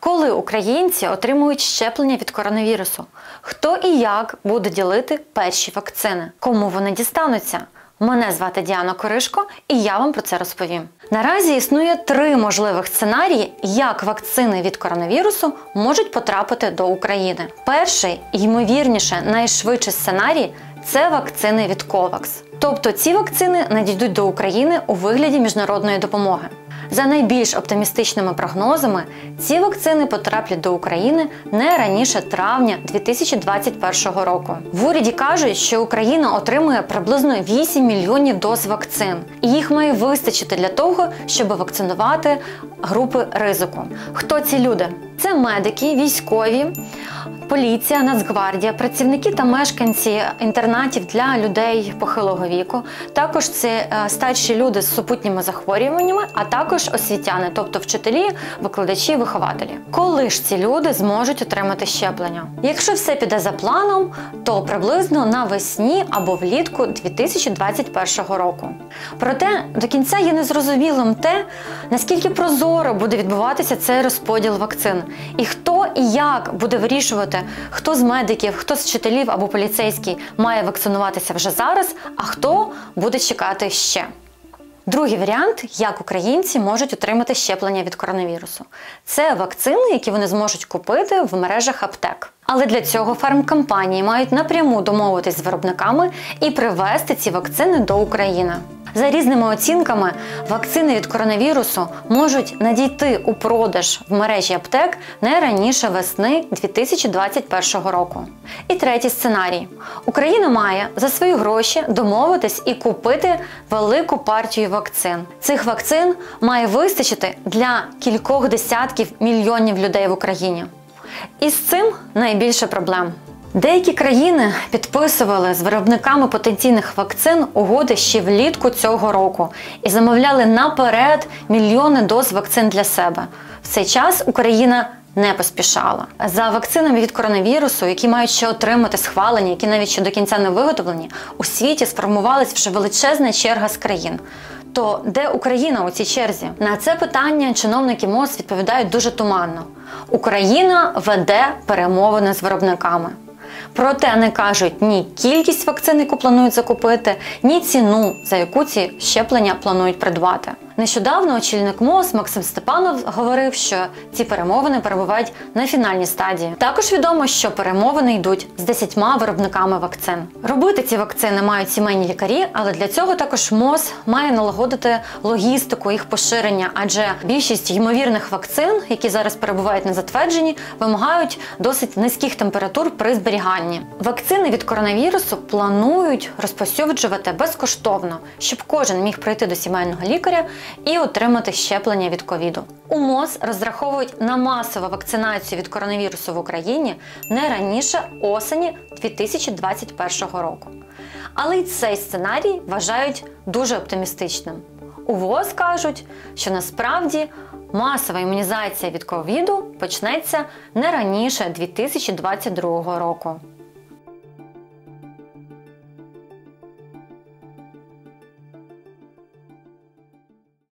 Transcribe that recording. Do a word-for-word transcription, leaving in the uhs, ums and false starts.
Коли українці отримують щеплення від коронавірусу? Хто і як буде ділити перші вакцини? Кому вони дістануться? Мене звати Діана Куришко, і я вам про це розповім. Наразі існує три можливих сценарії, як вакцини від коронавірусу можуть потрапити до України. Перший, ймовірніше, найшвидший сценарій – це вакцини від COVAX. Тобто ці вакцини надійдуть до України у вигляді міжнародної допомоги. За найбільш оптимістичними прогнозами, ці вакцини потраплять до України не раніше травня дві тисячі двадцять першого року. В уряді кажуть, що Україна отримує приблизно вісім мільйонів доз вакцин. І їх має вистачити для того, щоб вакцинувати групи ризику. Хто ці люди? Це медики, військові, поліція, Нацгвардія, працівники та мешканці інтернатів для людей похилого віку. Також це старші люди з супутніми захворюваннями, а також освітяни, тобто вчителі, викладачі, вихователі. Коли ж ці люди зможуть отримати щеплення? Якщо все піде за планом, то приблизно навесні або влітку дві тисячі двадцять першого року. Проте до кінця є незрозумілим те, наскільки прозоро буде відбуватися цей розподіл вакцин. І хто і як буде вирішувати, хто з медиків, хто з вчителів або поліцейський має вакцинуватися вже зараз, а хто буде чекати ще. Другий варіант, як українці можуть отримати щеплення від коронавірусу. Це вакцини, які вони зможуть купити в мережах аптек. Але для цього фармкомпанії мають напряму домовитись з виробниками і привезти ці вакцини до України. За різними оцінками, вакцини від коронавірусу можуть надійти у продаж в мережі аптек не раніше весни дві тисячі двадцять першого року. І третій сценарій. Україна має за свої гроші домовитись і купити велику партію вакцин. Цих вакцин має вистачити для кількох десятків мільйонів людей в Україні. І з цим найбільше проблем. Деякі країни підписували з виробниками потенційних вакцин угоди ще влітку цього року і замовляли наперед мільйони доз вакцин для себе. В цей час Україна не поспішала. За вакцинами від коронавірусу, які мають ще отримати схвалення, які навіть ще до кінця не виготовлені, у світі сформувалась вже величезна черга з країн. То де Україна у цій черзі? На це питання чиновники МОЗ відповідають дуже туманно. Україна веде перемовини з виробниками. Проте не кажуть ні кількість вакцин, яку планують закупити, ні ціну, за яку ці щеплення планують придбати. Нещодавно очільник МОЗ Максим Степанов говорив, що ці перемовини перебувають на фінальній стадії. Також відомо, що перемовини йдуть з десятьма виробниками вакцин. Робити ці вакцини мають сімейні лікарі, але для цього також МОЗ має налагодити логістику їх поширення, адже більшість ймовірних вакцин, які зараз перебувають на затвердженні, вимагають досить низьких температур при зберіганні. Вакцини від коронавірусу планують розповсюджувати безкоштовно, щоб кожен міг прийти до сімейного лікаря і отримати щеплення від ковіду. У МОЗ розраховують на масову вакцинацію від коронавірусу в Україні не раніше осені дві тисячі двадцять першого року. Але й цей сценарій вважають дуже оптимістичним. У ВООЗ кажуть, що насправді масова імунізація від ковіду почнеться не раніше дві тисячі двадцять другого року.